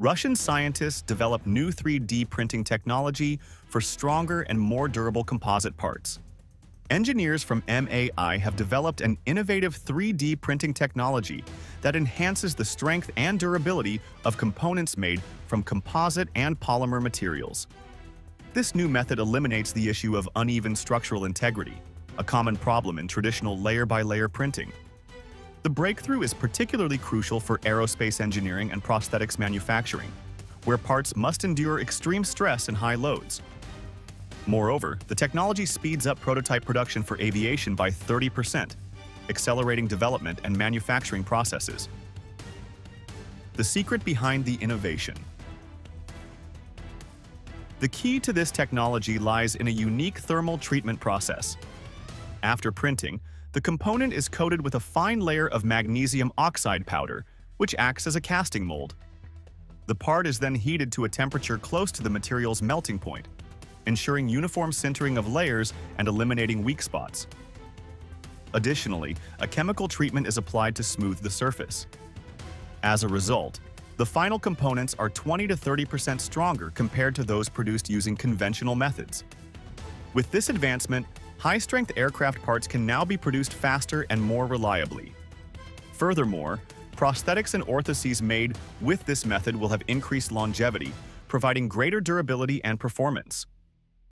Russian scientists developed new 3D printing technology for stronger and more durable composite parts. Engineers from MAI have developed an innovative 3D printing technology that enhances the strength and durability of components made from composite and polymer materials. This new method eliminates the issue of uneven structural integrity, a common problem in traditional layer-by-layer printing. The breakthrough is particularly crucial for aerospace engineering and prosthetics manufacturing, where parts must endure extreme stress and high loads. Moreover, the technology speeds up prototype production for aviation by 30%, accelerating development and manufacturing processes. The secret behind the innovation. The key to this technology lies in a unique thermal treatment process. After printing, the component is coated with a fine layer of magnesium oxide powder, which acts as a casting mold. The part is then heated to a temperature close to the material's melting point, ensuring uniform sintering of layers and eliminating weak spots. Additionally, a chemical treatment is applied to smooth the surface. As a result, the final components are 20 to 30% stronger compared to those produced using conventional methods. With this advancement, high-strength aircraft parts can now be produced faster and more reliably. Furthermore, prosthetics and orthoses made with this method will have increased longevity, providing greater durability and performance.